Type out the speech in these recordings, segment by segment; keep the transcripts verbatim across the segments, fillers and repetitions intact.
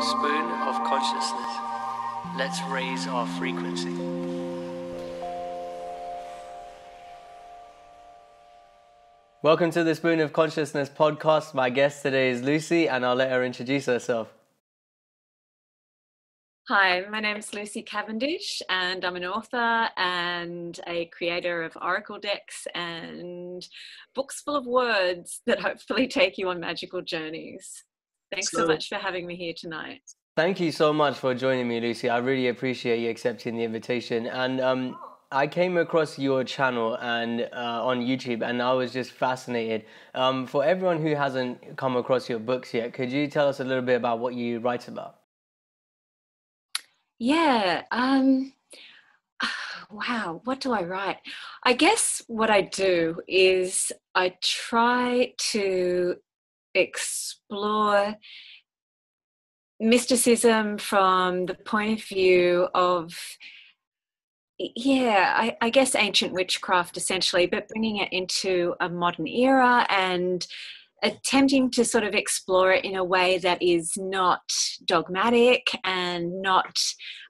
Spoon of Consciousness. Let's raise our frequency. Welcome to the Spoon of Consciousness podcast. My guest today is Lucy, and I'll let her introduce herself. Hi, my name's Lucy Cavendish, and I'm an author and a creator of oracle decks and books full of words that hopefully take you on magical journeys. Thanks so, so much for having me here tonight. Thank you so much for joining me, Lucy. I really appreciate you accepting the invitation. And um, I came across your channel and uh, on YouTube, and I was just fascinated. Um, for everyone who hasn't come across your books yet, could you tell us a little bit about what you write about? Yeah, um, wow, what do I write? I guess what I do is I try to explore mysticism from the point of view of, yeah, I, I guess ancient witchcraft essentially, but bringing it into a modern era and attempting to sort of explore it in a way that is not dogmatic and not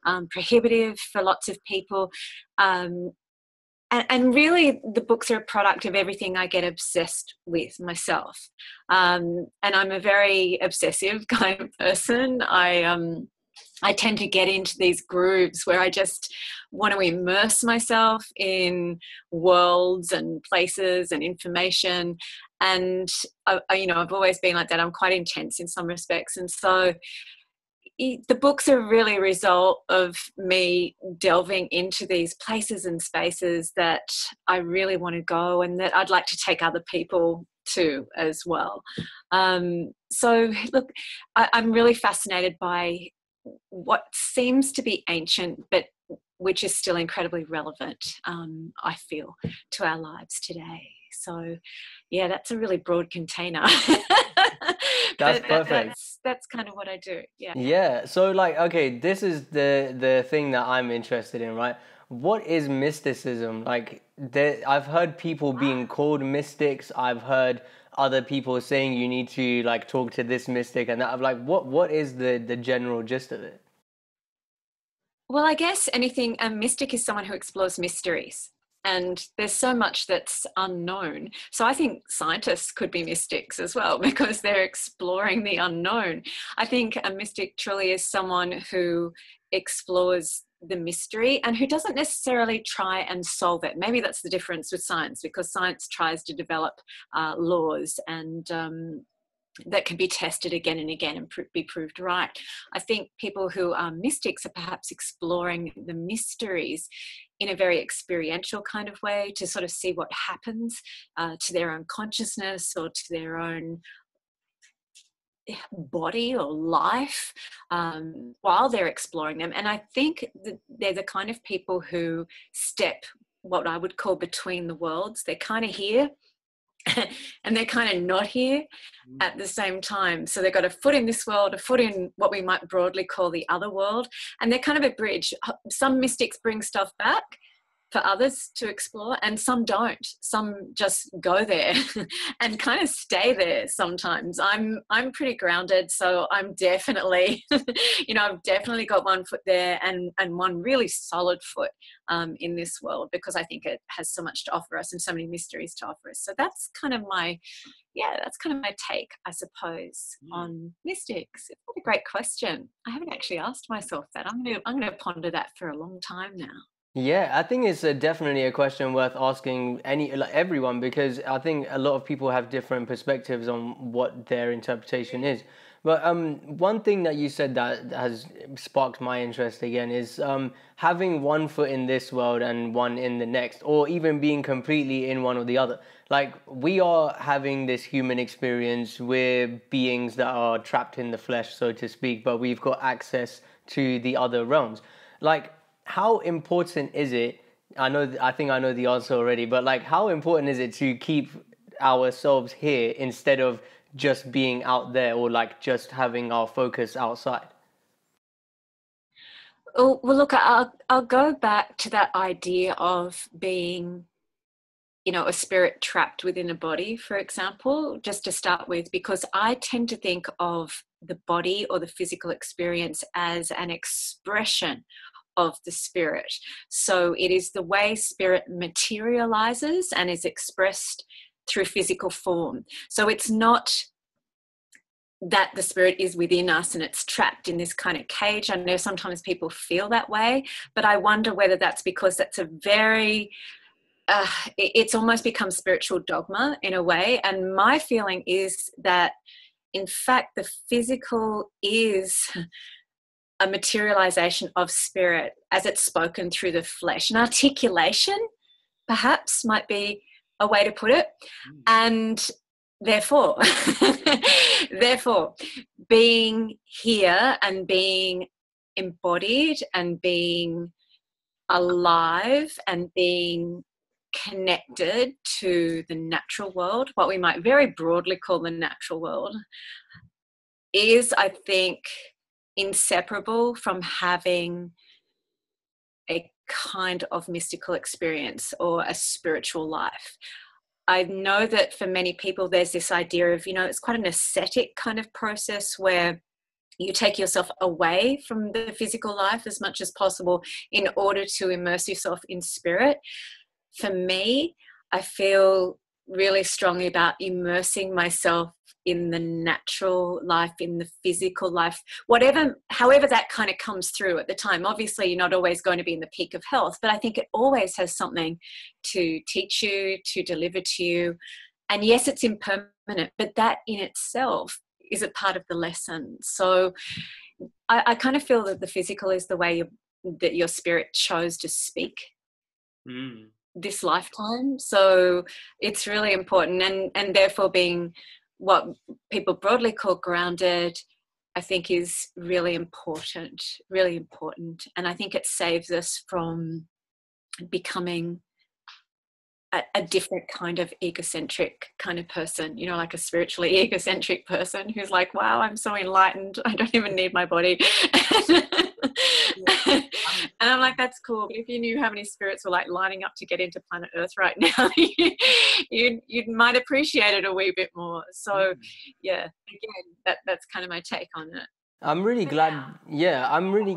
um, prohibitive for lots of people. Um, and, and really, the books are a product of everything I get obsessed with myself. Um, and I'm a very obsessive kind of person. I, um, I tend to get into these grooves where I just want to immerse myself in worlds and places and information. And, I, you know, I've always been like that. I'm quite intense in some respects. And so the books are really a result of me delving into these places and spaces that I really want to go and that I'd like to take other people to as well. Um, so, look, I, I'm really fascinated by what seems to be ancient, but which is still incredibly relevant, um, I feel, to our lives today. So, yeah, that's a really broad container. That's perfect. That's, that's kind of what I do. Yeah. Yeah. So, like, okay, this is the the thing that I'm interested in, right? What is mysticism? Like, there, I've heard people being called mystics. I've heard other people saying you need to like talk to this mystic and that. I'm like, what what is the the general gist of it? Well, I guess anything a mystic is someone who explores mysteries. And there's so much that's unknown. So I think scientists could be mystics as well because they're exploring the unknown. I think a mystic truly is someone who explores the mystery and who doesn't necessarily try and solve it. Maybe that's the difference with science, because science tries to develop uh, laws and um, that can be tested again and again and pr be proved right. I think people who are mystics are perhaps exploring the mysteries in a very experiential kind of way to sort of see what happens uh, to their own consciousness or to their own body or life um, while they're exploring them. And I think that they're the kind of people who step what I would call between the worlds. They're kind of here and they're kind of not here at the same time. So they've got a foot in this world, a foot in what we might broadly call the other world, and they're kind of a bridge. Some mystics bring stuff back for others to explore, and some don't. Some just go there and kind of stay there sometimes. I'm I'm pretty grounded, so I'm definitely, you know, I've definitely got one foot there and, and one really solid foot um, in this world, because I think it has so much to offer us and so many mysteries to offer us. So that's kind of my, yeah, that's kind of my take, I suppose, mm. on mystics. What a great question. I haven't actually asked myself that. I'm gonna, I'm gonna ponder that for a long time now. Yeah, I think it's a, definitely a question worth asking any like everyone, because I think a lot of people have different perspectives on what their interpretation is. But um, one thing that you said that has sparked my interest again is um, having one foot in this world and one in the next, or even being completely in one or the other. Like, we are having this human experience. We're beings that are trapped in the flesh, so to speak, but we've got access to the other realms. Like, how important is it, I know, I think I know the answer already, but like, how important is it to keep ourselves here instead of just being out there, or like just having our focus outside? Oh, well, look, I'll, I'll go back to that idea of being, you know, a spirit trapped within a body, for example, just to start with, because I tend to think of the body or the physical experience as an expression of the spirit. So it is the way spirit materializes and is expressed through physical form. So it's not that the spirit is within us and it's trapped in this kind of cage. I know sometimes people feel that way, but I wonder whether that's because that's a very, uh, it's almost become spiritual dogma in a way. And my feeling is that, in fact, the physical is a materialization of spirit as it's spoken through the flesh. An articulation, perhaps, might be a way to put it. And therefore, therefore, being here and being embodied and being alive and being connected to the natural world, what we might very broadly call the natural world, is, I think, inseparable from having a kind of mystical experience or a spiritual life. I know that for many people there's this idea of, you know, it's quite an ascetic kind of process where you take yourself away from the physical life as much as possible in order to immerse yourself in spirit. For me, I feel really strongly about immersing myself in the natural life, in the physical life, whatever, however that kind of comes through at the time. Obviously, you're not always going to be in the peak of health, but I think it always has something to teach you, to deliver to you. And yes, it's impermanent, but that in itself is a part of the lesson. So I, I kind of feel that the physical is the way you, that your spirit chose to speak. Mm. This lifetime. So it's really important, and and therefore being what people broadly call grounded, I think, is really important, really important. And I think it saves us from becoming a, a different kind of egocentric kind of person, you know, like a spiritually egocentric person who's like, wow, I'm so enlightened, I don't even need my body. And I'm like, that's cool, but if you knew how many spirits were like lining up to get into planet Earth right now, you you might appreciate it a wee bit more. So yeah, again, that that's kind of my take on it. I'm really glad. Yeah, I'm really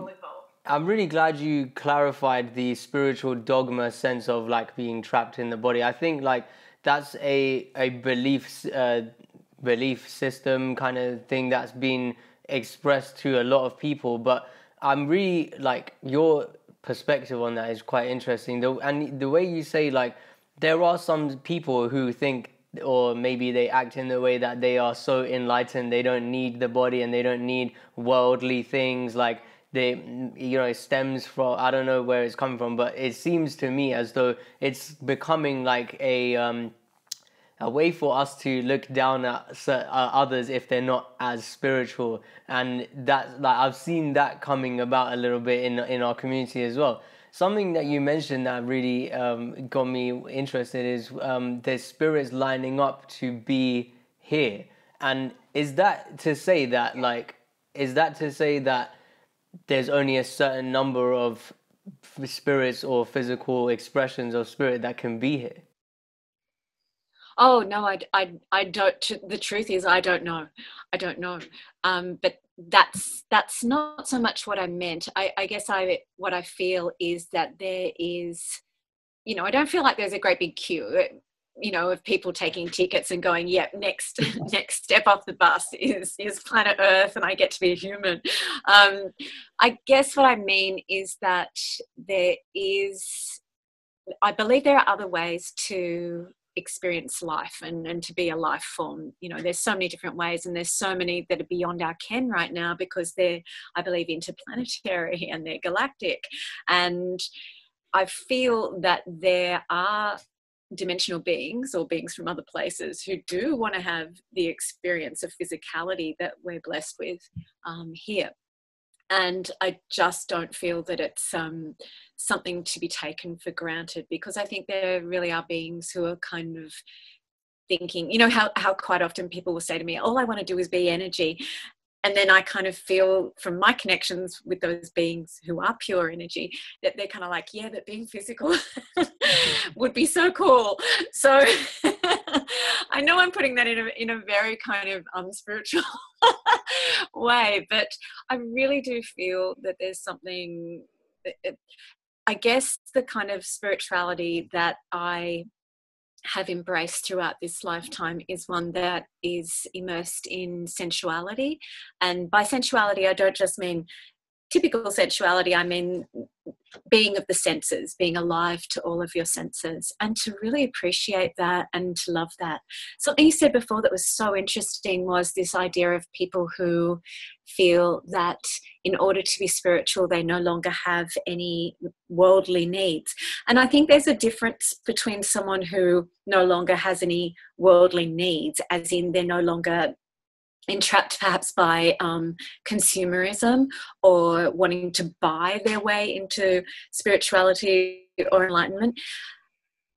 I'm really glad you clarified the spiritual dogma sense of like being trapped in the body. I think like that's a a belief uh, belief system kind of thing that's been expressed to a lot of people, but I'm really, like, your perspective on that is quite interesting. The, and the way you say, like, there are some people who think, or maybe they act in the way that they are so enlightened, they don't need the body and they don't need worldly things. Like, they, you know, it stems from, I don't know where it's coming from, but it seems to me as though it's becoming like a... Um, a way for us to look down at others if they're not as spiritual, and that, like, I've seen that coming about a little bit in in our community as well. Something that you mentioned that really um, got me interested is um, there's spirits lining up to be here, and is that to say that like is that to say that there's only a certain number of spirits or physical expressions of spirit that can be here? Oh, no, I, I, I don't, the truth is, I don't know. I don't know. Um, but that's, that's not so much what I meant. I, I guess I, what I feel is that there is, you know, I don't feel like there's a great big queue, you know, of people taking tickets and going, yep, yeah, next, next step off the bus is, is planet Earth and I get to be a human. Um, I guess what I mean is that there is, I believe there are other ways to experience life and, and to be a life form. You know, there's so many different ways, and there's so many that are beyond our ken right now because they're, I believe, interplanetary and they're galactic. And I feel that there are dimensional beings or beings from other places who do want to have the experience of physicality that we're blessed with um, here. And I just don't feel that it's um, something to be taken for granted, because I think there really are beings who are kind of thinking, you know, how, how quite often people will say to me, all I want to do is be energy. And then I kind of feel from my connections with those beings who are pure energy that they're kind of like, yeah, that being physical would be so cool. So I know I'm putting that in a, in a very kind of unspiritual way, but I really do feel that there's something, it, I guess the kind of spirituality that I have embraced throughout this lifetime is one that is immersed in sensuality. And by sensuality, I don't just mean typical sensuality. I mean being of the senses, being alive to all of your senses, and to really appreciate that and to love that. Something you said before that was so interesting was this idea of people who feel that in order to be spiritual, they no longer have any worldly needs. And I think there's a difference between someone who no longer has any worldly needs, as in they're no longer entrapped perhaps by um, consumerism or wanting to buy their way into spirituality or enlightenment.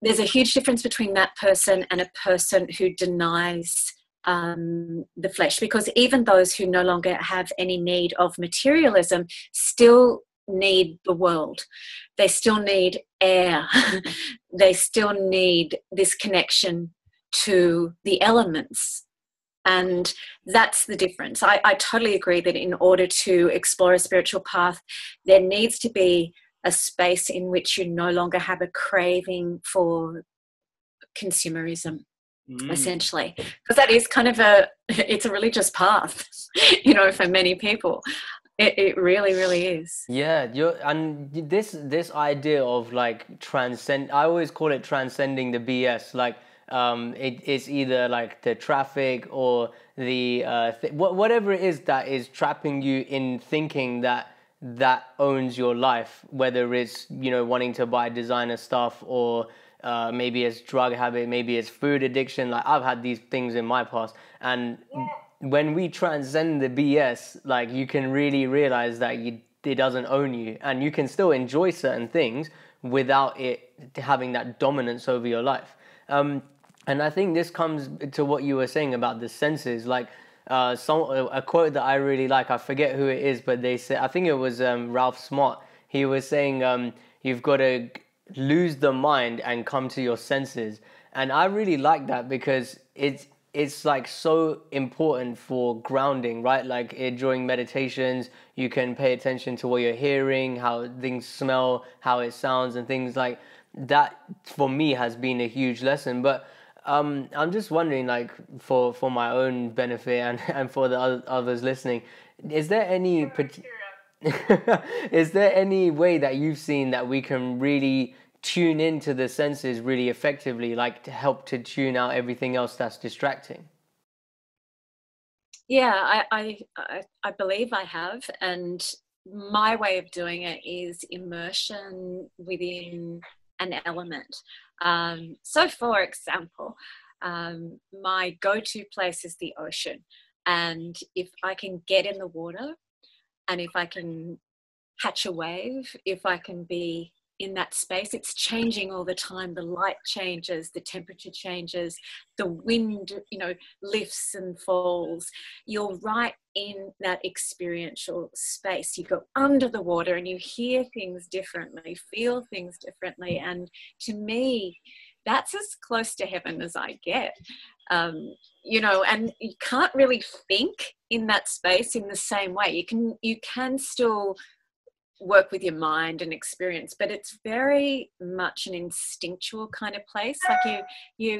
There's a huge difference between that person and a person who denies um, the flesh, because even those who no longer have any need of materialism still need the world. They still need air. They still need this connection to the elements. And that's the difference. I, I totally agree that in order to explore a spiritual path, there needs to be a space in which you no longer have a craving for consumerism, mm. essentially. Because that is kind of a, it's a religious path, you know, for many people. It, it really, really is. Yeah, you're, and this this idea of like transcend, I always call it transcending the B S, like, Um, it, it's either like the traffic or the uh, th- whatever it is that is trapping you in thinking that that owns your life, whether it's, you know, wanting to buy designer stuff or uh, maybe it's drug habit, maybe it's food addiction. Like, I've had these things in my past, and yeah. when we transcend the B S, like, you can really realize that you, it doesn't own you, and you can still enjoy certain things without it having that dominance over your life. Um, And I think this comes to what you were saying about the senses. Like, uh, some, a quote that I really like, I forget who it is, but they said, I think it was um, Ralph Smart. He was saying, um, you've got to lose the mind and come to your senses. And I really like that, because it's, it's like so important for grounding, right? Like, it, during meditations, you can pay attention to what you're hearing, how things smell, how it sounds, and things like that. For me, has been a huge lesson. But Um, I'm just wondering, like, for, for my own benefit and, and for the other, others listening, is there any is there any way that you've seen that we can really tune into the senses really effectively, like to help to tune out everything else that's distracting? Yeah, I I, I believe I have, and my way of doing it is immersion within an element. Um, so for example, um, my go-to place is the ocean. And if I can get in the water, and if I can catch a wave, if I can be in that space, it's changing all the time. The light changes, the temperature changes, the wind, you know, lifts and falls. You're right in that experiential space. You go under the water and you hear things differently, feel things differently. And to me, that's as close to heaven as I get. Um, you know, and you can't really think in that space in the same way. You can, you can still work with your mind and experience, but it's very much an instinctual kind of place. Like, you, you,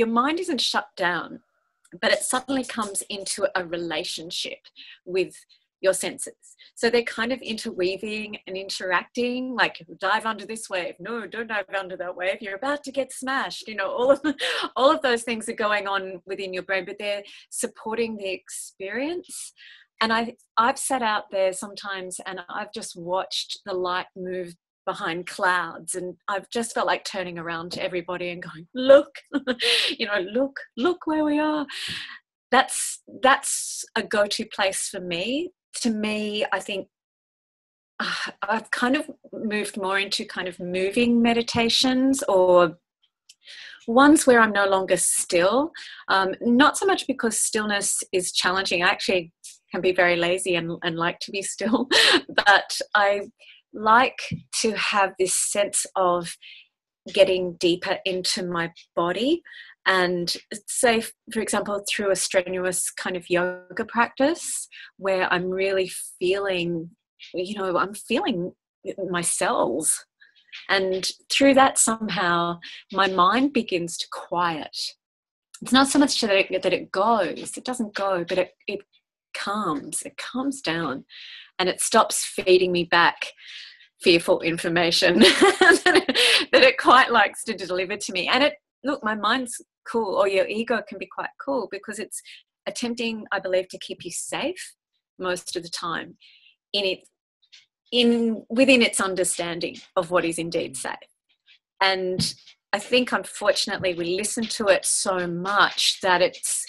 your mind isn't shut down, but it suddenly comes into a relationship with your senses. So they're kind of interweaving and interacting, like, dive under this wave. No, don't dive under that wave. You're about to get smashed. You know, all of the, all of those things are going on within your brain, but they're supporting the experience. And I, I've sat out there sometimes and I've just watched the light move behind clouds, and I've just felt like turning around to everybody and going, look, you know, look, look where we are. That's, that's a go-to place for me. To me, I think uh, I've kind of moved more into kind of moving meditations, or ones where I'm no longer still. Um, not so much because stillness is challenging. I actually can be very lazy and, and like to be still, but I like to have this sense of getting deeper into my body. And say, for example, through a strenuous kind of yoga practice where I'm really feeling, you know, I'm feeling my cells. And through that, somehow my mind begins to quiet. It's not so much that it, that it goes, it doesn't go, but it, it calms, it calms down, and it stops feeding me back fearful information that, it, that it quite likes to deliver to me. And it, look, my mind's cool, or your ego can be quite cool, because it's attempting, I believe, to keep you safe most of the time in it, in within its understanding of what is indeed safe. And I think, unfortunately, we listen to it so much that it's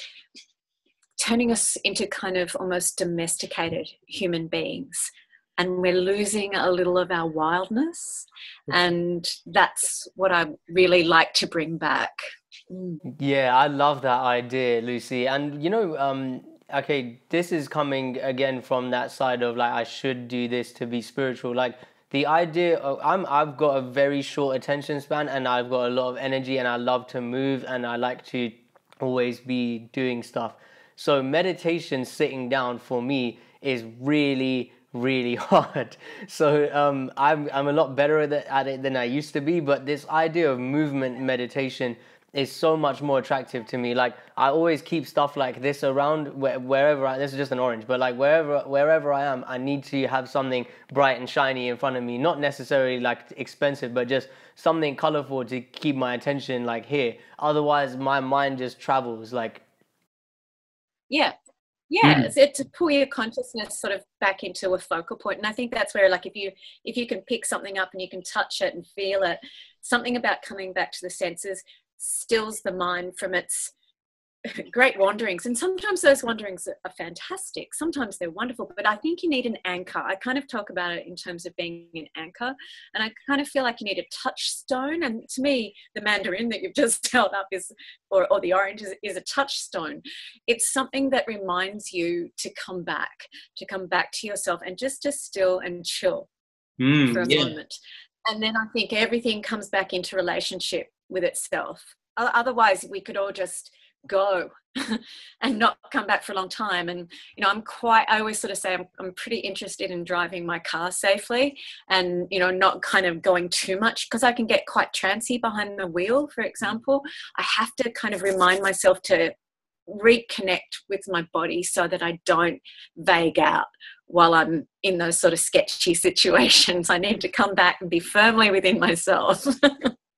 turning us into kind of almost domesticated human beings, and we're losing a little of our wildness. And that's what I really like to bring back. Yeah, I love that idea, Lucy. And, you know, um, okay, this is coming again from that side of like, I should do this to be spiritual. Like the idea of, I'm, I've got a very short attention span, and I've got a lot of energy, and I love to move, and I like to always be doing stuff. So meditation, sitting down for me, is really, really hard. So um, I'm, I'm a lot better at it, at it than I used to be, but this idea of movement meditation is so much more attractive to me. Like I always keep stuff like this around where, wherever I, this is just an orange, but like wherever, wherever I am, I need to have something bright and shiny in front of me, not necessarily like expensive, but just something colorful to keep my attention like here. Otherwise my mind just travels like. Yeah. Yeah, mm. It's to pull your consciousness sort of back into a focal point. And I think that's where, like, if you if you can pick something up and you can touch it and feel it, something about coming back to the senses stills the mind from its great wanderings. And sometimes those wanderings are fantastic. Sometimes they're wonderful. But I think you need an anchor. I kind of talk about it in terms of being an anchor. And I kind of feel like you need a touchstone. And to me, the mandarin that you've just held up is, or, or the orange is, is a touchstone. It's something that reminds you to come back, to come back to yourself and just to still and chill mm, for a yeah. moment. And then I think everything comes back into relationship with itself. Otherwise, we could all just go and not come back for a long time. And you know, I'm quite I always sort of say I'm, I'm pretty interested in driving my car safely, and you know, not kind of going too much, because I can get quite trancey behind the wheel, for example. I have to kind of remind myself to reconnect with my body so that I don't vague out while I'm in those sort of sketchy situations. I need to come back and be firmly within myself.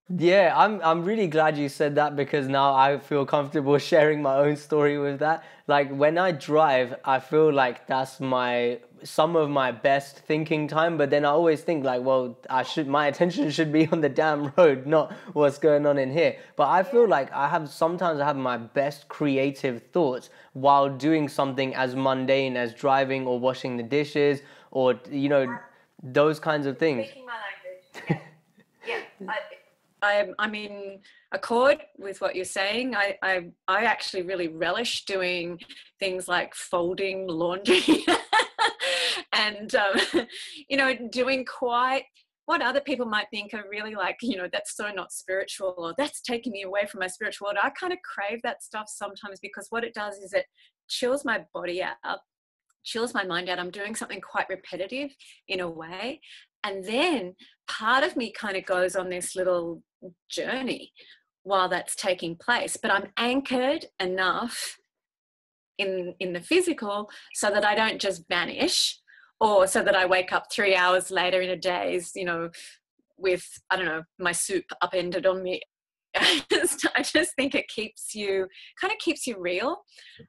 Yeah, I'm I'm really glad you said that, because now I feel comfortable sharing my own story with that. Like when I drive, I feel like that's my some of my best thinking time, but then I always think like, well, I should my attention should be on the damn road, not what's going on in here. But I feel like I have sometimes I have my best creative thoughts while doing something as mundane as driving or washing the dishes, or you know, those kinds of things. Speaking my language. Yeah. Yeah. I, I'm, I'm in accord with what you're saying. I, I, I actually really relish doing things like folding laundry and, um, you know, doing quite what other people might think are really like, you know, that's so not spiritual, or that's taking me away from my spiritual world. I kind of crave that stuff sometimes, because what it does is it chills my body out, chills my mind out. I'm doing something quite repetitive in a way. And then part of me kind of goes on this little journey while that's taking place, but I'm anchored enough in, in the physical so that I don't just vanish, or so that I wake up three hours later in a daze, you know, with, I don't know, my soup upended on me. I just, I just think it keeps you, kind of keeps you real.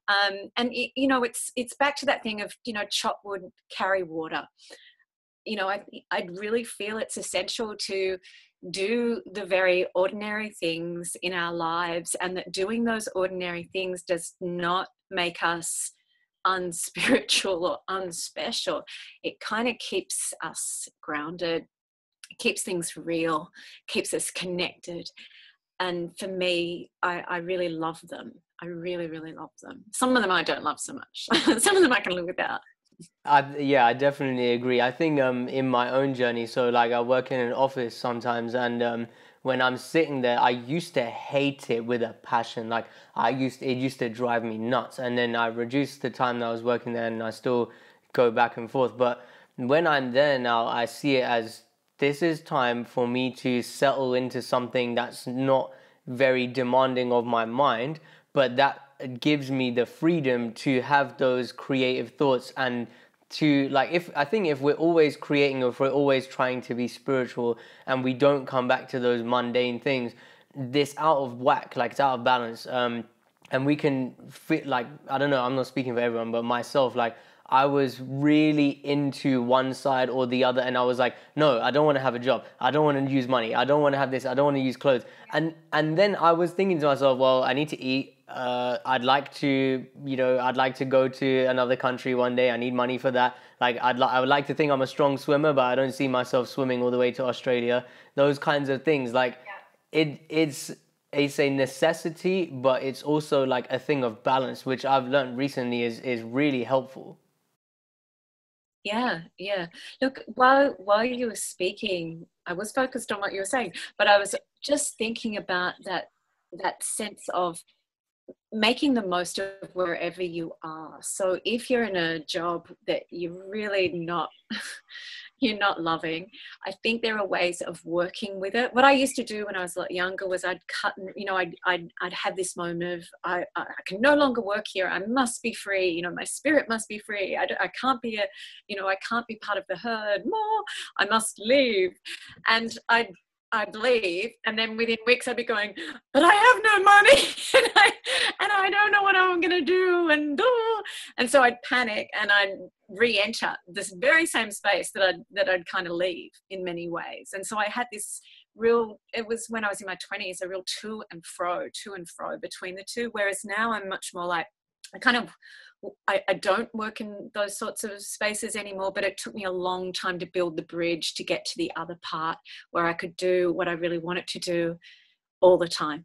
Um, and, it, you know, it's, it's back to that thing of, you know, chop wood, carry water. You know, I, I really feel it's essential to do the very ordinary things in our lives, and that doing those ordinary things does not make us unspiritual or unspecial. It kind of keeps us grounded, keeps things real, keeps us connected. And for me, I, I really love them. I really, really love them. Some of them I don't love so much. Some of them I can live without. I, yeah, I definitely agree. I think um, in my own journey, so like I work in an office sometimes, and um, when I'm sitting there, I used to hate it with a passion. Like I used, it used to drive me nuts. And then I reduced the time that I was working there, and I still go back and forth. But when I'm there now, I see it as this is time for me to settle into something that's not very demanding of my mind, but that it gives me the freedom to have those creative thoughts. And to like, if I think if we're always creating, or if we're always trying to be spiritual and we don't come back to those mundane things, this out of whack, like it's out of balance. Um, and we can fit, like, I don't know, I'm not speaking for everyone, but myself, like I was really into one side or the other. And I was like, no, I don't want to have a job. I don't want to use money. I don't want to have this. I don't want to use clothes. And, and then I was thinking to myself, well, I need to eat. Uh, I'd like to, you know, I'd like to go to another country one day. I need money for that. Like, I'd like, I would like to think I'm a strong swimmer, but I don't see myself swimming all the way to Australia. Those kinds of things. Like, yeah. it, it's, it's a necessity, but it's also like a thing of balance, which I've learned recently is is really helpful. Yeah, yeah. Look, while while you were speaking, I was focused on what you were saying, but I was just thinking about that that sense of making the most of wherever you are. So if you're in a job that you're really not, you're not loving, I think there are ways of working with it. What I used to do when I was a lot younger was I'd cut, you know, I'd, I'd, I'd have this moment of, I, I can no longer work here. I must be free. You know, my spirit must be free. I, I can't be a, you know, I can't be part of the herd more. I must leave. And I'd, I'd leave, and then within weeks I'd be going, but I have no money and, I, and I don't know what I'm going to do, and oh. and so I'd panic and I'd re-enter this very same space that I'd, that I'd kind of leave in many ways. And so I had this real, it was when I was in my twenties, a real to and fro, to and fro between the two, whereas now I'm much more like, I kind of, I, I don't work in those sorts of spaces anymore, but it took me a long time to build the bridge to get to the other part where I could do what I really wanted to do all the time.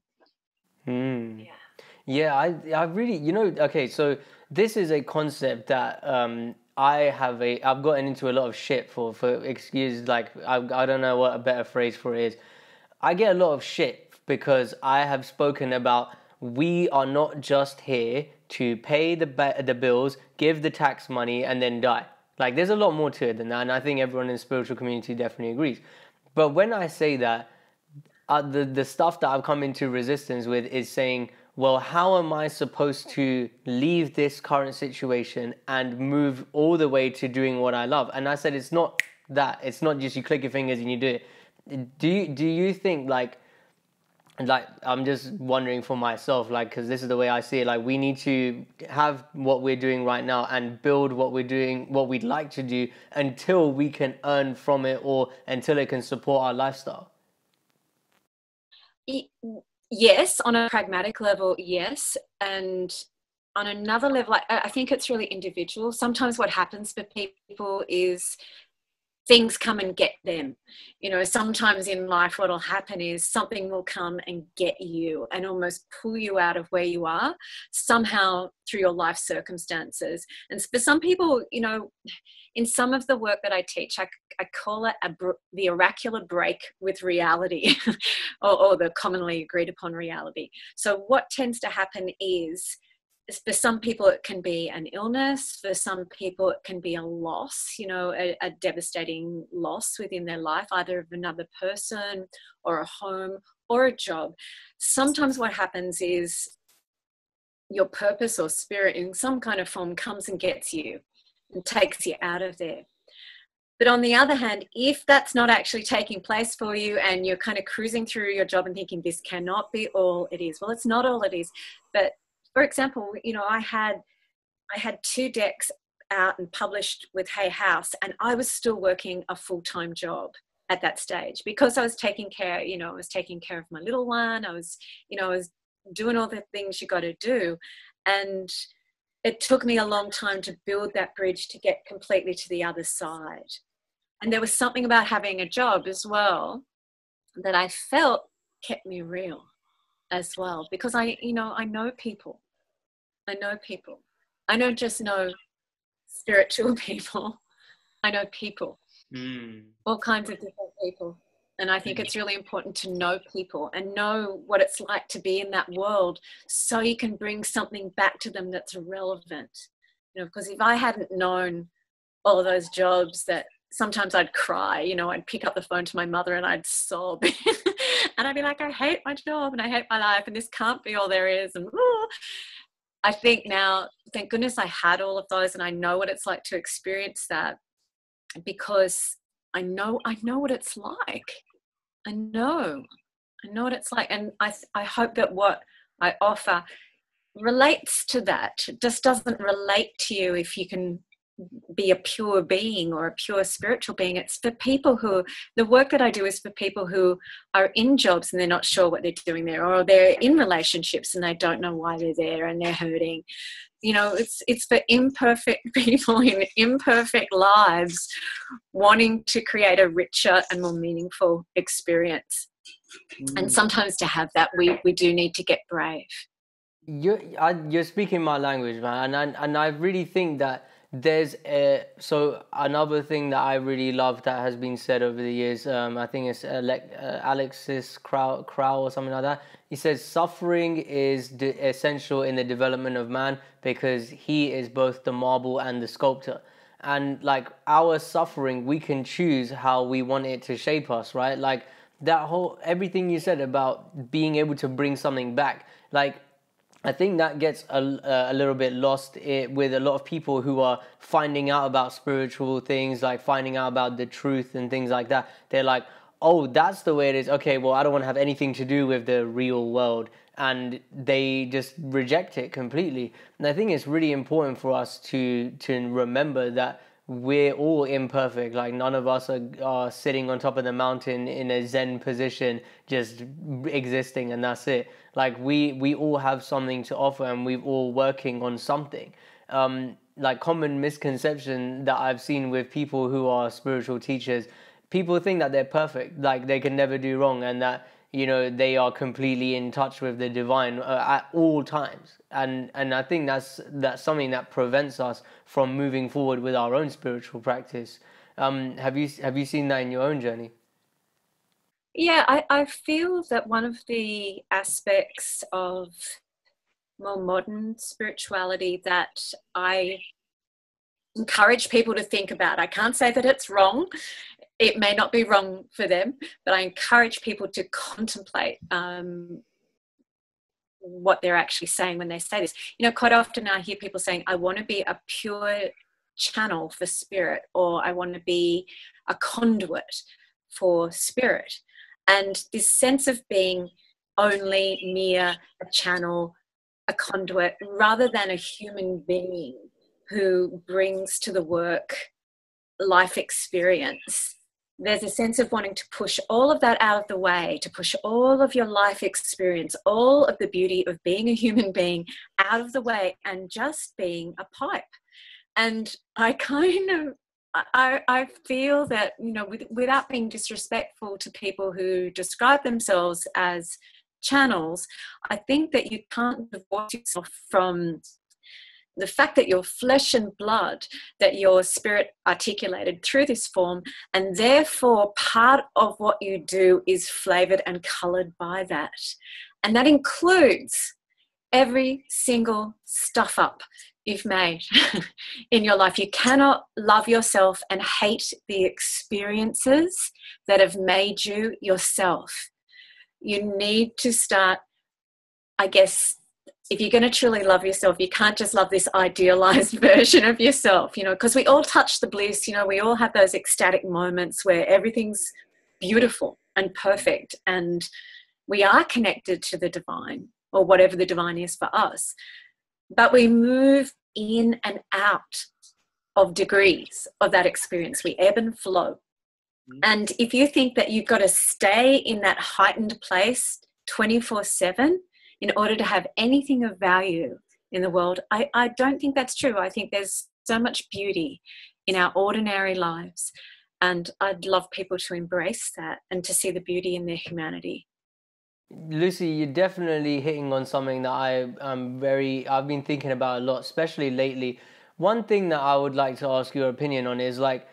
Mm. Yeah. Yeah, I, I really, you know, okay, so this is a concept that um, I have a, I've gotten into a lot of shit for, for excuse, like, I, I don't know what a better phrase for it is. I get a lot of shit because I have spoken about we are not just here to pay the the bills, give the tax money, and then die. Like, there's a lot more to it than that, and I think everyone in the spiritual community definitely agrees. But when I say that, uh, the, the stuff that I've come into resistance with is saying, well, how am I supposed to leave this current situation and move all the way to doing what I love? And I said, it's not that. It's not just you click your fingers and you do it. Do you, do you think, like, like I'm just wondering for myself, like, because this is the way I see it, like, we need to have what we're doing right now and build what we're doing, what we'd like to do, until we can earn from it or until it can support our lifestyle? Yes, on a pragmatic level, yes. And on another level, like, I think it's really individual. Sometimes what happens for people is things come and get them. You know, sometimes in life what'll happen is something will come and get you and almost pull you out of where you are somehow through your life circumstances. And for some people, you know, in some of the work that I teach, I, I call it a, the oracular break with reality or, or the commonly agreed upon reality. So what tends to happen is, for some people it can be an illness, for some people it can be a loss, you know, a, a devastating loss within their life, either of another person or a home or a job. Sometimes what happens is your purpose or spirit in some kind of form comes and gets you and takes you out of there. But on the other hand, if that's not actually taking place for you and you're kind of cruising through your job and thinking this cannot be all it is, well, it's not all it is, but for example, you know, I had, I had two decks out and published with Hay House, and I was still working a full-time job at that stage because I was taking care, you know, I was taking care of my little one. I was, you know, I was doing all the things you got to do. And it took me a long time to build that bridge to get completely to the other side. And there was something about having a job as well that I felt kept me real as well, because I, you know, I know people. I know people. I don't just know spiritual people. I know people, mm. all kinds of different people. And I think it's really important to know people and know what it's like to be in that world so you can bring something back to them that's relevant. You know, because if I hadn't known all of those jobs that sometimes I'd cry, you know, I'd pick up the phone to my mother and I'd sob and I'd be like, I hate my job and I hate my life and this can't be all there is. And oh. I think now, thank goodness I had all of those and I know what it's like to experience that because I know, I know what it's like. I know, I know what it's like. And I, I hope that what I offer relates to that. It just doesn't relate to you if you can be a pure being or a pure spiritual being. It's for people who, the work that I do is for people who are in jobs and they're not sure what they're doing there, or they're in relationships and they don't know why they're there and they're hurting. You know, it's it's for imperfect people in imperfect lives wanting to create a richer and more meaningful experience. Mm. And sometimes to have that, we, we do need to get brave. You're, you're speaking my language, man. And I, and I really think that there's a, so another thing that I really love that has been said over the years, um, I think it's Alec, uh, Alexis Crow, Crow or something like that. He says suffering is de- essential in the development of man because he is both the marble and the sculptor. And like our suffering, we can choose how we want it to shape us, right? Like that whole, everything you said about being able to bring something back, like I think that gets a, uh, a little bit lost it, with a lot of people who are finding out about spiritual things, like finding out about the truth and things like that. They're like, oh, that's the way it is. Okay, well, I don't want to have anything to do with the real world. And they just reject it completely. And I think it's really important for us to, to remember that we're all imperfect. Like none of us are, are sitting on top of the mountain in a Zen position, just existing, and that's it. Like we we all have something to offer, and we're all working on something. Um, like common misconception that I've seen with people who are spiritual teachers, people think that they're perfect, like they can never do wrong, and that you know they are completely in touch with the divine uh, at all times. And and I think that's that's something that prevents us from moving forward with our own spiritual practice. Um, have you have you seen that in your own journey? Yeah, I, I feel that one of the aspects of more modern spirituality that I encourage people to think about, I can't say that it's wrong. It may not be wrong for them, but I encourage people to contemplate um, what they're actually saying when they say this. You know, quite often I hear people saying, I want to be a pure channel for spirit, or I want to be a conduit for spirit. And this sense of being only mere a channel, a conduit, rather than a human being who brings to the work life experience. There's a sense of wanting to push all of that out of the way, to push all of your life experience, all of the beauty of being a human being out of the way and just being a pipe. And I kind of I, I feel that, you know, with, without being disrespectful to people who describe themselves as channels, I think that you can't divorce yourself from the fact that your flesh and blood, that your spirit articulated through this form, and therefore part of what you do is flavored and colored by that. And that includes every single stuff up you've made in your life. You cannot love yourself and hate the experiences that have made you yourself. You need to start, I guess, if you're going to truly love yourself, you can't just love this idealized version of yourself, you know, because we all touch the bliss, you know, we all have those ecstatic moments where everything's beautiful and perfect and we are connected to the divine or whatever the divine is for us. But we move in and out of degrees of that experience. We ebb and flow. Mm-hmm. And if you think that you've got to stay in that heightened place twenty-four seven in order to have anything of value in the world, I, I don't think that's true. I think there's so much beauty in our ordinary lives. And I'd love people to embrace that and to see the beauty in their humanity. Lucy, you're definitely hitting on something that I am very, I've been thinking about a lot, especially lately. One thing that I would like to ask your opinion on is, like,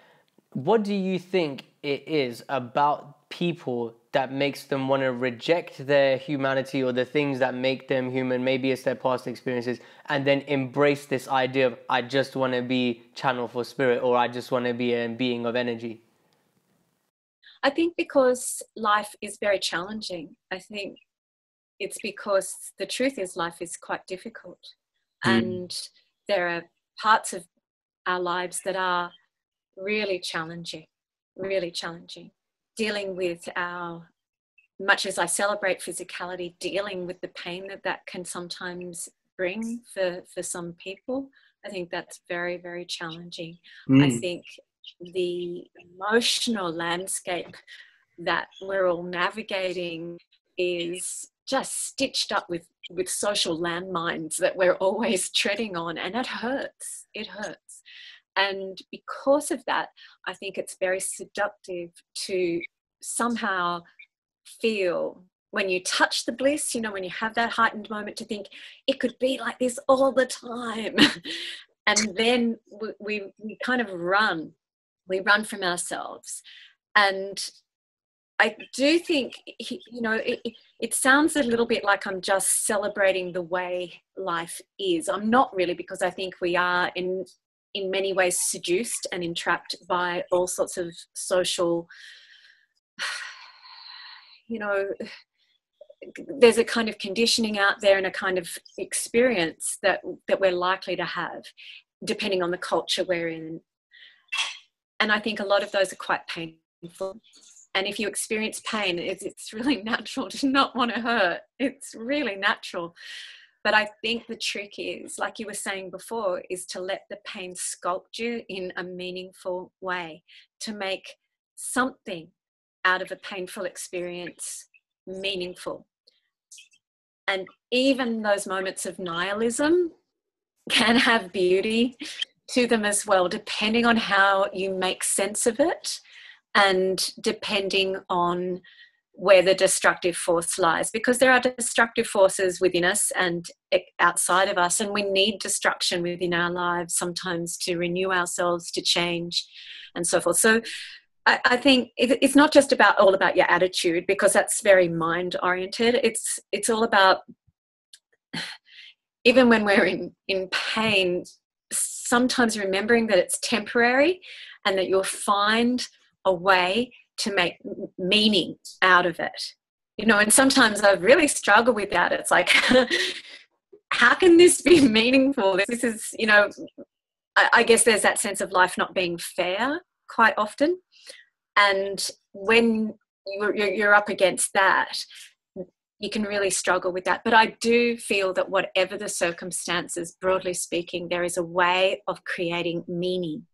what do you think it is about people that makes them want to reject their humanity or the things that make them human? Maybe it's their past experiences, and then embrace this idea of, I just want to be channel for spirit, or I just want to be a being of energy. I think because life is very challenging. I think it's because the truth is life is quite difficult. Mm. And there are parts of our lives that are really challenging, really challenging. Dealing with our, much as I celebrate physicality, dealing with the pain that that can sometimes bring for, for some people, I think that's very, very challenging. Mm. I think the emotional landscape that we're all navigating is just stitched up with, with social landmines that we're always treading on, and it hurts, it hurts. And because of that, I think it's very seductive to somehow feel, when you touch the bliss, you know, when you have that heightened moment, to think it could be like this all the time. And then we, we, we kind of run, we run from ourselves. And I do think, you know, it, it sounds a little bit like I'm just celebrating the way life is. I'm not really, because I think we are in, in many ways seduced and entrapped by all sorts of social, you know, there's a kind of conditioning out there and a kind of experience that, that we're likely to have depending on the culture we're in. And I think a lot of those are quite painful. And if you experience pain, it's, it's really natural to not want to hurt. It's really natural. But I think the trick is, like you were saying before, is to let the pain sculpt you in a meaningful way, to make something out of a painful experience meaningful. And even those moments of nihilism can have beauty to them as well, depending on how you make sense of it and depending on where the destructive force lies, because there are destructive forces within us and outside of us, and we need destruction within our lives sometimes to renew ourselves, to change and so forth. So I, I think it's not just about all about your attitude, because that's very mind oriented. It's, it's all about, even when we're in, in pain, sometimes remembering that it's temporary and that you'll find a way to make meaning out of it, you know. And sometimes I really struggle with that. It's like, how can this be meaningful? This is, you know, I, I guess there's that sense of life not being fair quite often. And when you're, you're up against that, you can really struggle with that. But I do feel that whatever the circumstances, broadly speaking, there is a way of creating meaning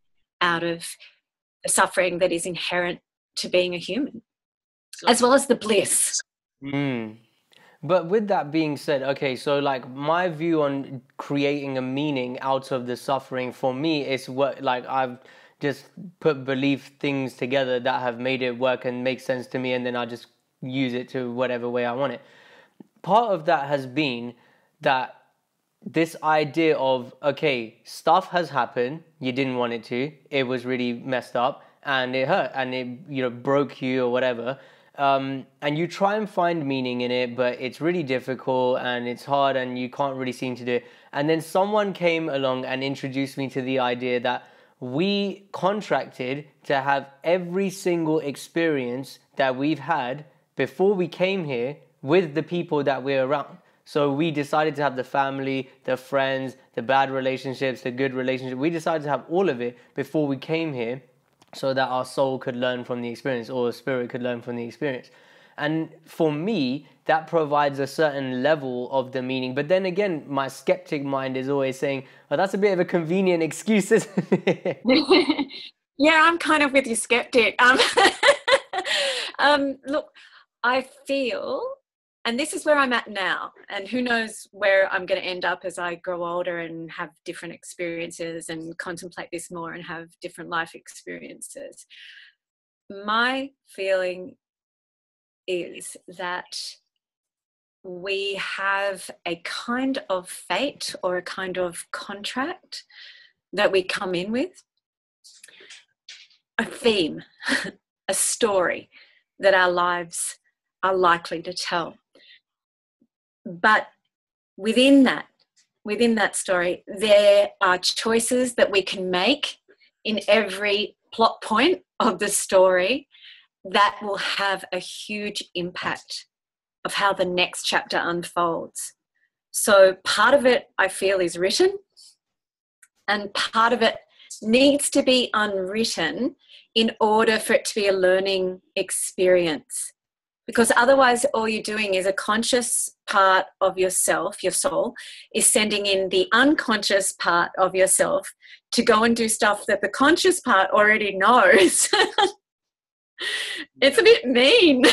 out of the suffering that is inherent to being a human, as well as the bliss. Mm. But with that being said, okay, so like my view on creating a meaning out of the suffering, for me, it's what, like, I've just put belief things together that have made it work and make sense to me, and then I just use it to whatever way I want it. Part of that has been that this idea of, okay, stuff has happened, you didn't want it to, it was really messed up, and it hurt, and it, you know, broke you or whatever. Um, and you try and find meaning in it, but it's really difficult and it's hard and you can't really seem to do it. And then someone came along and introduced me to the idea that we contracted to have every single experience that we've had before we came here with the people that we're around. So we decided to have the family, the friends, the bad relationships, the good relationships. We decided to have all of it before we came here, so that our soul could learn from the experience, or spirit could learn from the experience. And for me, that provides a certain level of the meaning. But then again, my skeptic mind is always saying, oh, that's a bit of a convenient excuse, isn't it? Yeah, I'm kind of with you, skeptic. Um, um, look, I feel, and this is where I'm at now, and who knows where I'm going to end up as I grow older and have different experiences and contemplate this more and have different life experiences. My feeling is that we have a kind of fate or a kind of contract that we come in with, a theme, a story that our lives are likely to tell. But within that, within that story, there are choices that we can make in every plot point of the story that will have a huge impact of how the next chapter unfolds. So part of it, I feel, is written, and part of it needs to be unwritten in order for it to be a learning experience. Because otherwise, all you're doing is a conscious part of yourself, your soul, is sending in the unconscious part of yourself to go and do stuff that the conscious part already knows. It's a bit mean.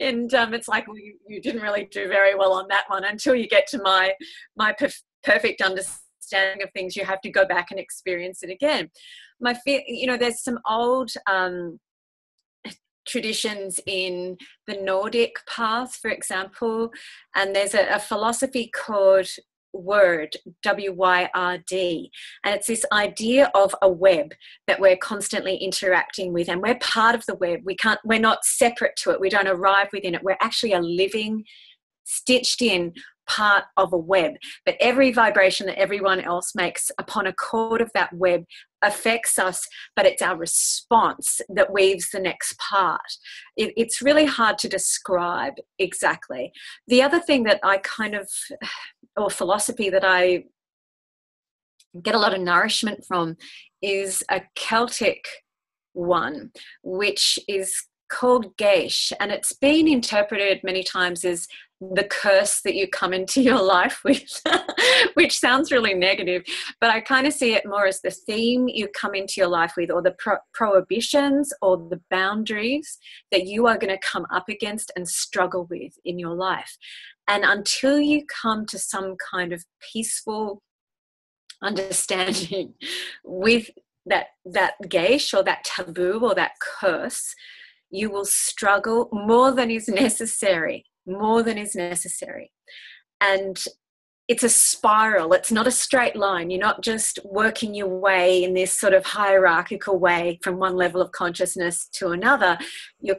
And um, it's like, well, you, you didn't really do very well on that one. Until you get to my, my perf- perfect understanding of things, you have to go back and experience it again. My fear, you know, there's some old... Um, traditions in the Nordic path, for example, and there's a, a philosophy called Wyrd, W Y R D, and it's this idea of a web that we're constantly interacting with, and we're part of the web. We can't, we're not separate to it. We don't arrive within it. We're actually a living, stitched in part of a web, but every vibration that everyone else makes upon a chord of that web affects us, but it's our response that weaves the next part. It, it's really hard to describe exactly. The other thing that I kind of, or philosophy that I get a lot of nourishment from, is a Celtic one, which is called geish, and it's been interpreted many times as the curse that you come into your life with, which sounds really negative, but I kind of see it more as the theme you come into your life with, or the pro- prohibitions or the boundaries that you are going to come up against and struggle with in your life. And until you come to some kind of peaceful understanding with that, that geish or that taboo or that curse, you will struggle more than is necessary. More than is necessary. And it's a spiral. It's not a straight line. You're not just working your way in this sort of hierarchical way from one level of consciousness to another. You're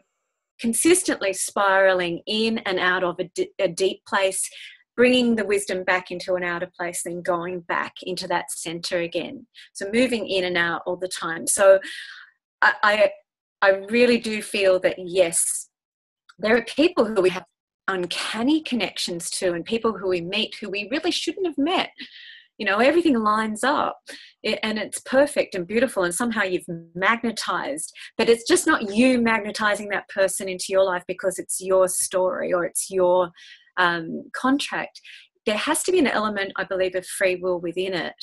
consistently spiraling in and out of a, d- a deep place, bringing the wisdom back into an outer place, then going back into that center again. So moving in and out all the time. So I, I, I really do feel that, yes, there are people who we have uncanny connections to, and people who we meet who we really shouldn't have met. You know, everything lines up and it's perfect and beautiful, and somehow you've magnetized, but it's just not you magnetizing that person into your life because it's your story or it's your um, contract. There has to be an element, I believe, of free will within it,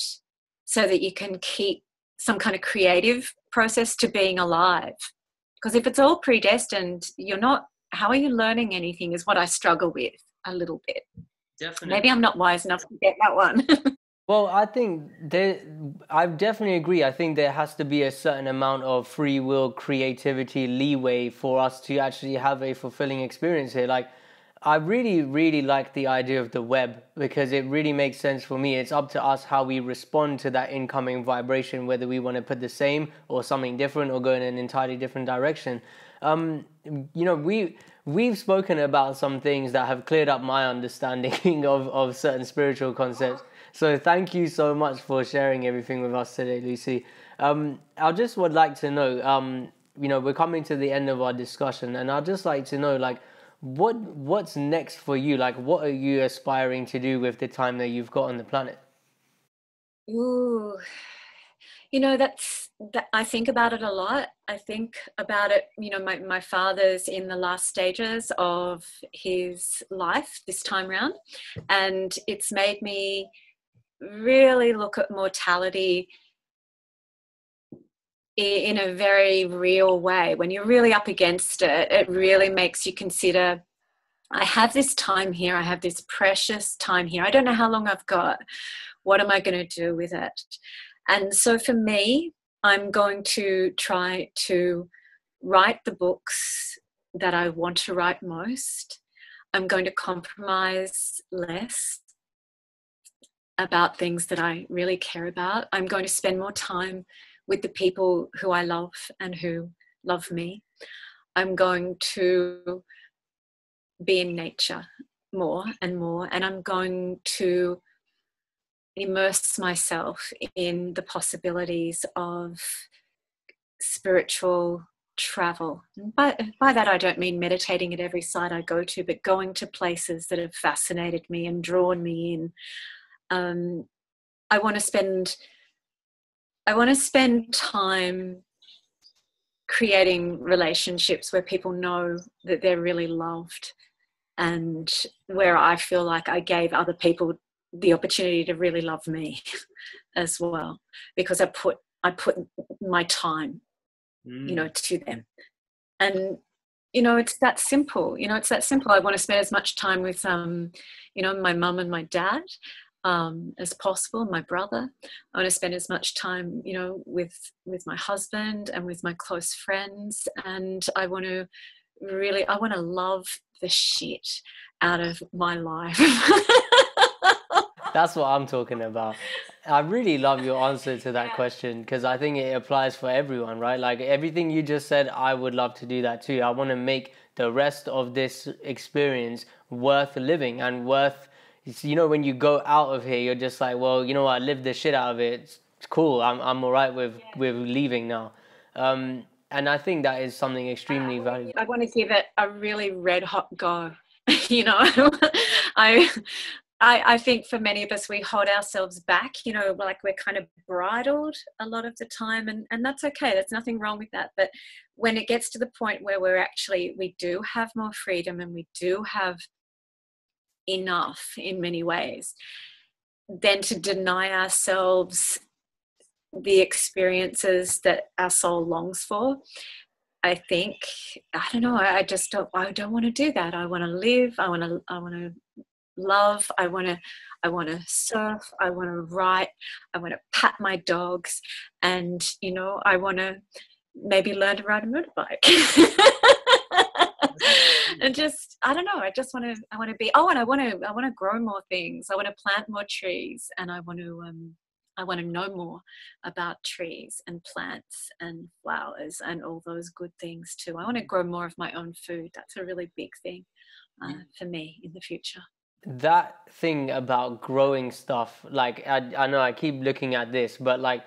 so that you can keep some kind of creative process to being alive. Because if it's all predestined, you're not, how are you learning anything, is what I struggle with a little bit. Definitely. Maybe I'm not wise enough to get that one. Well, I think there, I definitely agree. I think there has to be a certain amount of free will, creativity, leeway for us to actually have a fulfilling experience here. Like, I really, really like the idea of the web, because it really makes sense for me. It's up to us how we respond to that incoming vibration, whether we want to put the same or something different or go in an entirely different direction. Um, you know, we, we've spoken about some things that have cleared up my understanding of, of certain spiritual concepts. So thank you so much for sharing everything with us today, Lucy. Um, I just would like to know, um, you know, we're coming to the end of our discussion, and I'd just like to know, like, what, what's next for you? Like, what are you aspiring to do with the time that you've got on the planet? Ooh. You know, that's, that, I think about it a lot. I think about it, you know, my, my father's in the last stages of his life this time round, and it's made me really look at mortality in a very real way. When you're really up against it, it really makes you consider, I have this time here. I have this precious time here. I don't know how long I've got. What am I going to do with it? And so for me, I'm going to try to write the books that I want to write most. I'm going to compromise less about things that I really care about. I'm going to spend more time with the people who I love and who love me. I'm going to be in nature more and more, and I'm going to immerse myself in the possibilities of spiritual travel. But by that, I don't mean meditating at every site I go to, but going to places that have fascinated me and drawn me in. Um, I want to spend, I want to spend time creating relationships where people know that they're really loved, and where I feel like I gave other people the opportunity to really love me as well, because I put, I put my time, mm. you know, to them. And, you know, it's that simple, you know, it's that simple. I want to spend as much time with, um, you know, my mum and my dad, um as possible, my brother. I want to spend as much time, you know, with with my husband and with my close friends, and I want to really I want to love the shit out of my life. That's what I'm talking about. I really love your answer to that yeah. question, because I think it applies for everyone, right? Like everything you just said, I would love to do that too. I want to make the rest of this experience worth living and worth. You know, when you go out of here, you're just like, well, you know what, I lived the shit out of it. It's cool. I'm I'm all right with, yeah. with leaving now. Um, and I think that is something extremely I, valuable. I want to give it a really red hot go. You know, I, I I think for many of us, we hold ourselves back, you know, like we're kind of bridled a lot of the time, and, and that's okay. There's nothing wrong with that. But when it gets to the point where we're actually, we do have more freedom and we do have enough in many ways, than to deny ourselves the experiences that our soul longs for. I think, I don't know, I just don't, I don't want to do that. I want to live, I want to, I want to love, I want to, I want to surf, I want to write, I want to pat my dogs, and, you know, I want to maybe learn to ride a motorbike. And just, I don't know, I just want to, I want to be, oh, and I want to, I want to grow more things. I want to plant more trees, and I want to, um, I want to know more about trees and plants and flowers and all those good things too. I want to grow more of my own food. That's a really big thing uh, for me in the future. That thing about growing stuff, like, I, I know I keep looking at this, but like,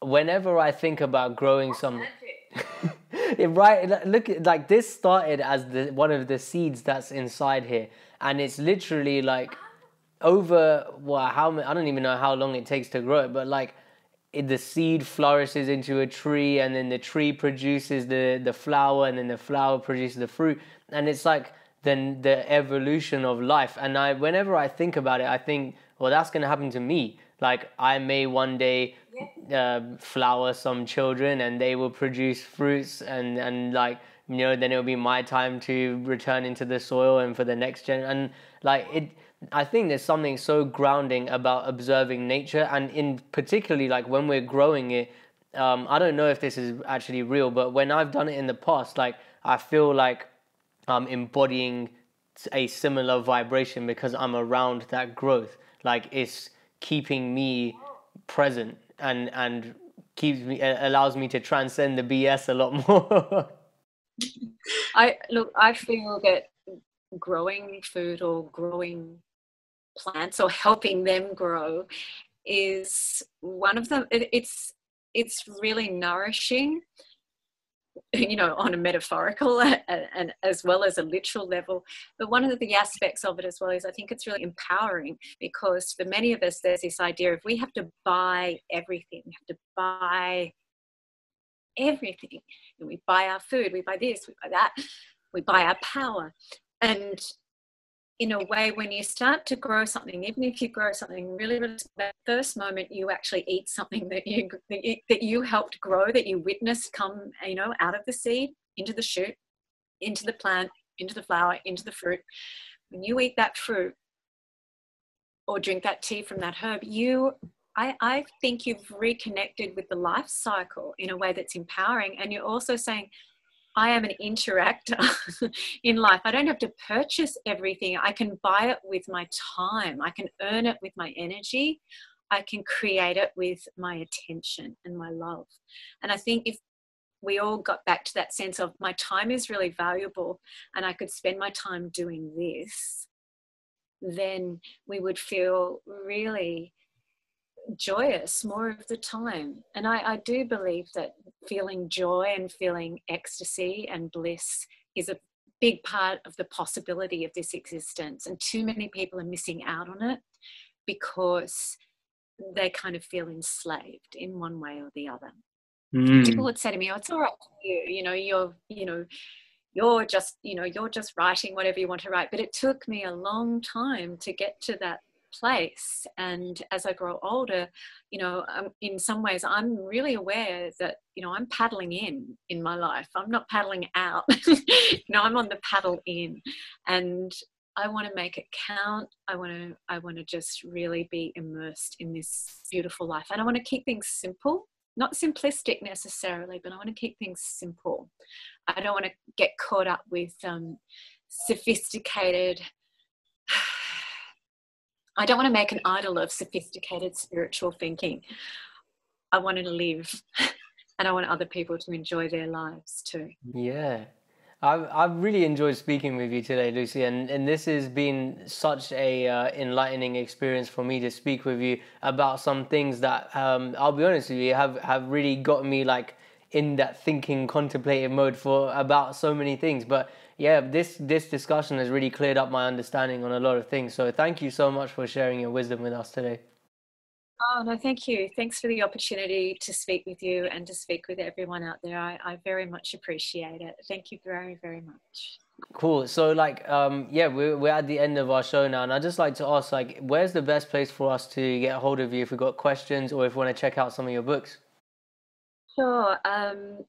whenever I think about growing some... It, right, look, like this started as the, one of the seeds that's inside here, and it's literally like over well, how I don't even know how long it takes to grow it, but like it, the seed flourishes into a tree, and then the tree produces the the flower, and then the flower produces the fruit, and it's like then the evolution of life. And I, whenever I think about it, I think, well, that's going to happen to me. Like I may one day uh, flower some children, and they will produce fruits, and, and like, you know, then it'll be my time to return into the soil and for the next gen. And like it, I think there's something so grounding about observing nature, and in particularly like when we're growing it. Um, I don't know if this is actually real, but when I've done it in the past, like I feel like I'm embodying a similar vibration because I'm around that growth. Like it's keeping me present, and and keeps me allows me to transcend the B S a lot more. I look, I feel that growing food or growing plants or helping them grow is one of them. It, it's it's really nourishing, you know, on a metaphorical and, and as well as a literal level. But one of the aspects of it as well is I think it's really empowering, because for many of us there's this idea of we have to buy everything, we have to buy everything, and we buy our food, we buy this, we buy that, we buy our power. And in a way, when you start to grow something, even if you grow something really, really, that first moment you actually eat something that you, that you that you helped grow, that you witnessed come, you know, out of the seed, into the shoot, into the plant, into the flower, into the fruit. When you eat that fruit or drink that tea from that herb, you, I, I think you've reconnected with the life cycle in a way that's empowering. And you're also saying, I am an interactor in life. I don't have to purchase everything. I can buy it with my time. I can earn it with my energy. I can create it with my attention and my love. And I think if we all got back to that sense of my time is really valuable and I could spend my time doing this, then we would feel really joyous more of the time. And I, I do believe that feeling joy and feeling ecstasy and bliss is a big part of the possibility of this existence. And too many people are missing out on it because they kind of feel enslaved in one way or the other. Mm. People would say to me, oh, it's all right for you, you know, you're, you know, you're just, you know, you're just writing whatever you want to write. But it took me a long time to get to that place. And as I grow older, you know, I'm, in some ways I'm really aware that, you know, I'm paddling in in my life. I'm not paddling out. You know, I'm on the paddle in, and I want to make it count. I want to, I want to just really be immersed in this beautiful life. And I want to keep things simple. Not simplistic necessarily, but I want to keep things simple. I don't want to get caught up with um, sophisticated. I don't want to make an idol of sophisticated spiritual thinking. I want to live, and I want other people to enjoy their lives too. Yeah. I've, I've really enjoyed speaking with you today, Lucy, and, and this has been such a uh, enlightening experience for me to speak with you about some things that, um, I'll be honest with you, have, have really got me like in that thinking, contemplative mode for about so many things. But yeah, this, this discussion has really cleared up my understanding on a lot of things. So thank you so much for sharing your wisdom with us today. Oh, no, thank you. Thanks for the opportunity to speak with you and to speak with everyone out there. I, I very much appreciate it. Thank you very, very much. Cool. So like, um, yeah, we're, we're at the end of our show now. And I'd just like to ask, like, where's the best place for us to get a hold of you if we've got questions or if we want to check out some of your books? Sure. Um,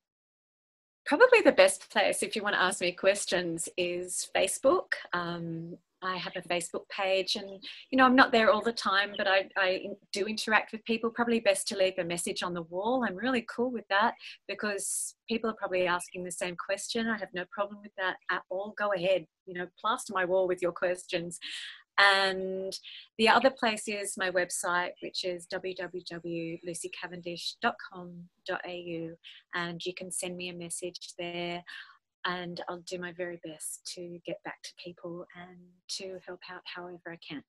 probably the best place if you want to ask me questions is Facebook. Um, I have a Facebook page, and, you know, I'm not there all the time, but I, I do interact with people. Probably best to leave a message on the wall. I'm really cool with that because people are probably asking the same question. I have no problem with that at all. Go ahead, you know, plaster my wall with your questions. And the other place is my website, which is w w w dot lucy cavendish dot com dot a u, and you can send me a message there. And I'll do my very best to get back to people and to help out however I can.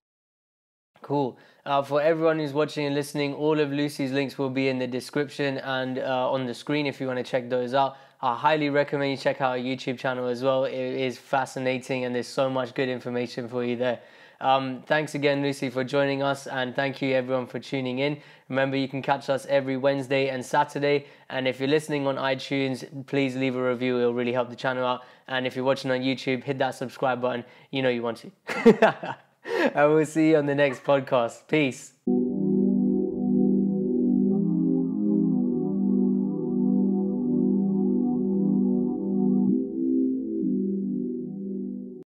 Cool. Uh, for everyone who's watching and listening, all of Lucy's links will be in the description and uh, on the screen if you want to check those out. I highly recommend you check out our YouTube channel as well. It is fascinating and there's so much good information for you there. Um, thanks again, Lucy, for joining us, and thank you everyone for tuning in. Remember, you can catch us every Wednesday and Saturday, and if you're listening on iTunes, please leave a review. It'll really help the channel out. And if you're watching on YouTube, hit that subscribe button. You know you want to. And we'll see you on the next podcast. Peace.